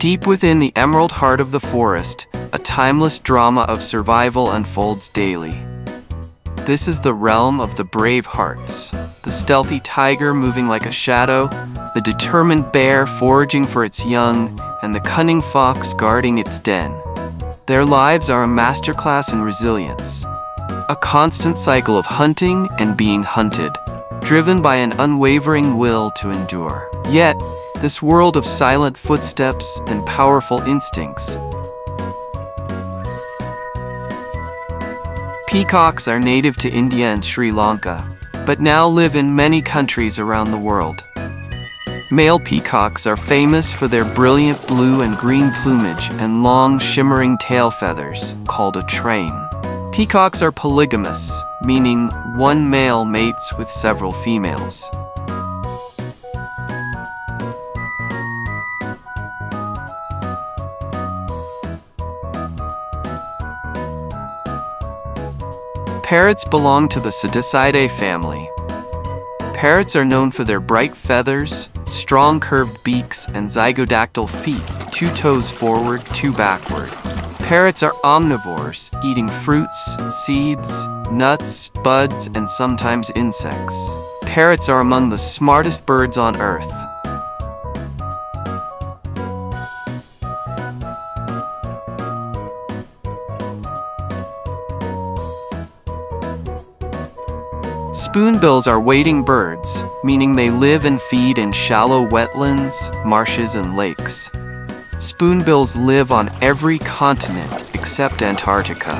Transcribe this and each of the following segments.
Deep within the emerald heart of the forest, a timeless drama of survival unfolds daily. This is the realm of the brave hearts, the stealthy tiger moving like a shadow, the determined bear foraging for its young, and the cunning fox guarding its den. Their lives are a masterclass in resilience, a constant cycle of hunting and being hunted, driven by an unwavering will to endure. Yet, this world of silent footsteps and powerful instincts. Peacocks are native to India and Sri Lanka, but now live in many countries around the world. Male peacocks are famous for their brilliant blue and green plumage and long shimmering tail feathers, called a train. Peacocks are polygamous, meaning one male mates with several females. Parrots belong to the Cetaceidae family. Parrots are known for their bright feathers, strong curved beaks, and zygodactyl feet, 2 toes forward, 2 backward. Parrots are omnivores, eating fruits, seeds, nuts, buds, and sometimes insects. Parrots are among the smartest birds on Earth. Spoonbills are wading birds, meaning they live and feed in shallow wetlands, marshes, and lakes. Spoonbills live on every continent except Antarctica.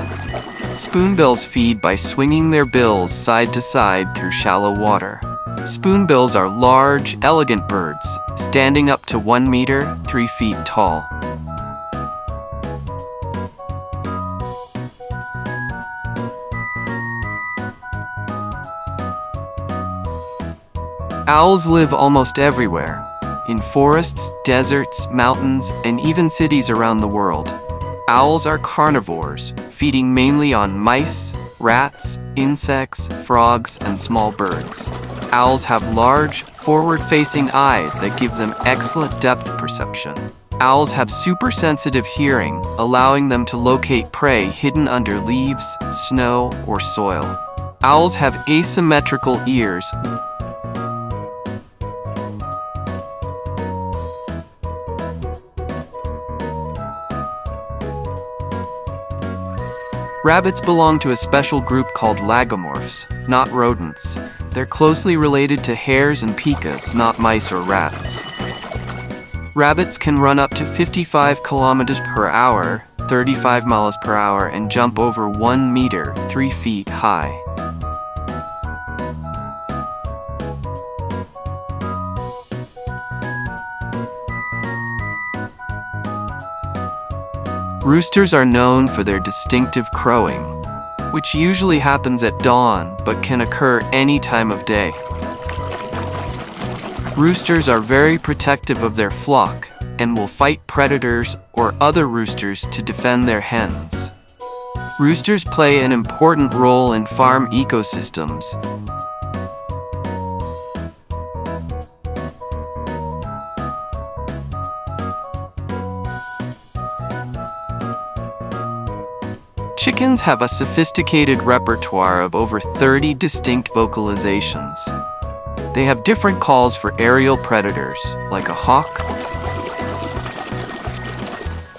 Spoonbills feed by swinging their bills side to side through shallow water. Spoonbills are large, elegant birds, standing up to 1 meter, 3 feet tall. Owls live almost everywhere, in forests, deserts, mountains, and even cities around the world. Owls are carnivores, feeding mainly on mice, rats, insects, frogs, and small birds. Owls have large, forward-facing eyes that give them excellent depth perception. Owls have supersensitive hearing, allowing them to locate prey hidden under leaves, snow, or soil. Owls have asymmetrical ears, Rabbits belong to a special group called lagomorphs, not rodents. They're closely related to hares and pikas, not mice or rats. Rabbits can run up to 55 kilometers per hour, 35 miles per hour, and jump over 1 meter, 3 feet high. Roosters are known for their distinctive crowing, which usually happens at dawn but can occur any time of day. Roosters are very protective of their flock and will fight predators or other roosters to defend their hens. Roosters play an important role in farm ecosystems. Chickens have a sophisticated repertoire of over 30 distinct vocalizations. They have different calls for aerial predators, like a hawk,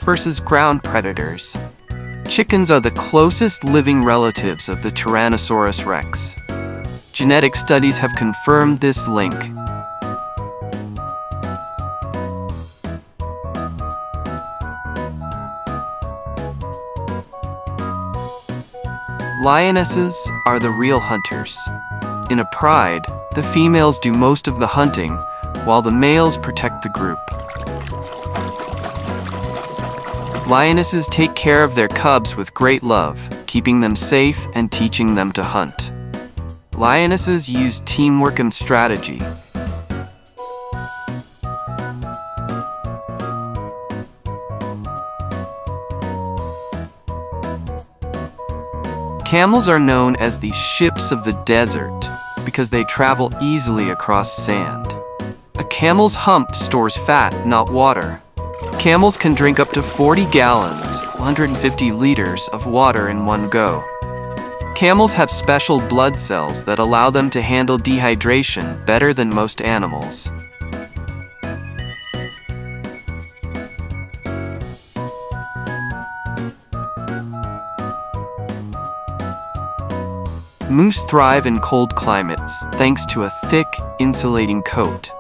versus ground predators. Chickens are the closest living relatives of the Tyrannosaurus rex. Genetic studies have confirmed this link. Lionesses are the real hunters. In a pride, the females do most of the hunting, while the males protect the group. Lionesses take care of their cubs with great love, keeping them safe and teaching them to hunt. Lionesses use teamwork and strategy. Camels are known as the ships of the desert because they travel easily across sand. A camel's hump stores fat, not water. Camels can drink up to 40 gallons, 150 liters of water in one go. Camels have special blood cells that allow them to handle dehydration better than most animals. Moose thrive in cold climates thanks to a thick, insulating coat.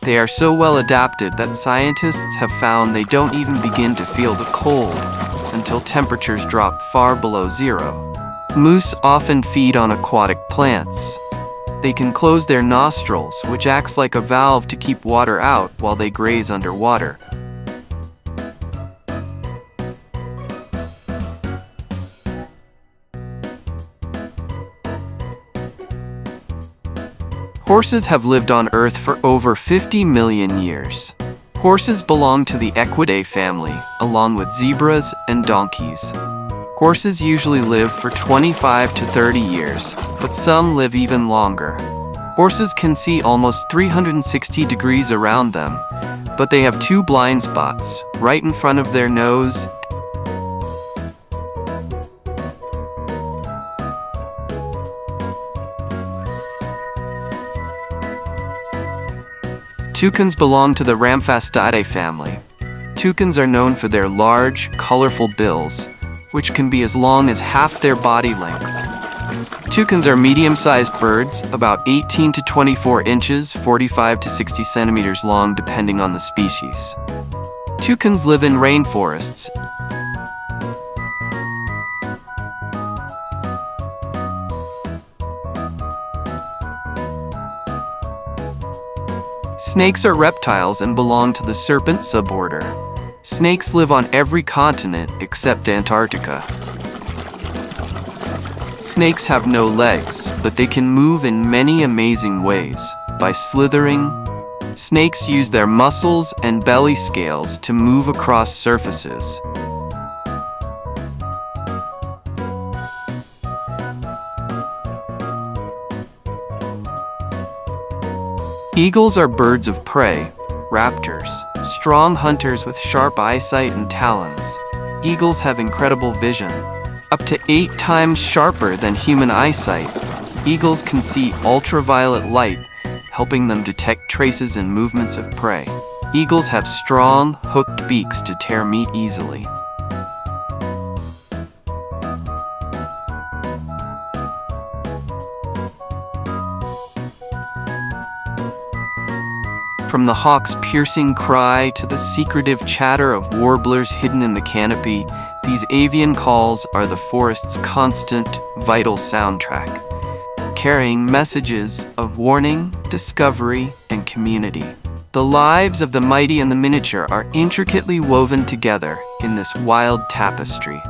They are so well adapted that scientists have found they don't even begin to feel the cold until temperatures drop far below zero. Moose often feed on aquatic plants. They can close their nostrils, which acts like a valve to keep water out while they graze underwater. Horses have lived on Earth for over 50 million years. Horses belong to the Equidae family, along with zebras and donkeys. Horses usually live for 25 to 30 years, but some live even longer. Horses can see almost 360 degrees around them, but they have two blind spots, right in front of their nose . Toucans belong to the Ramphastidae family. Toucans are known for their large, colorful bills, which can be as long as half their body length. Toucans are medium-sized birds, about 18 to 24 inches, 45 to 60 centimeters long, depending on the species. Toucans live in rainforests. Snakes are reptiles and belong to the serpent suborder. Snakes live on every continent except Antarctica. Snakes have no legs, but they can move in many amazing ways. By slithering, snakes use their muscles and belly scales to move across surfaces. Eagles are birds of prey, raptors, strong hunters with sharp eyesight and talons. Eagles have incredible vision, up to 8 times sharper than human eyesight. Eagles can see ultraviolet light, helping them detect traces and movements of prey. Eagles have strong, hooked beaks to tear meat easily. From the hawk's piercing cry to the secretive chatter of warblers hidden in the canopy, these avian calls are the forest's constant, vital soundtrack, carrying messages of warning, discovery, and community. The lives of the mighty and the miniature are intricately woven together in this wild tapestry.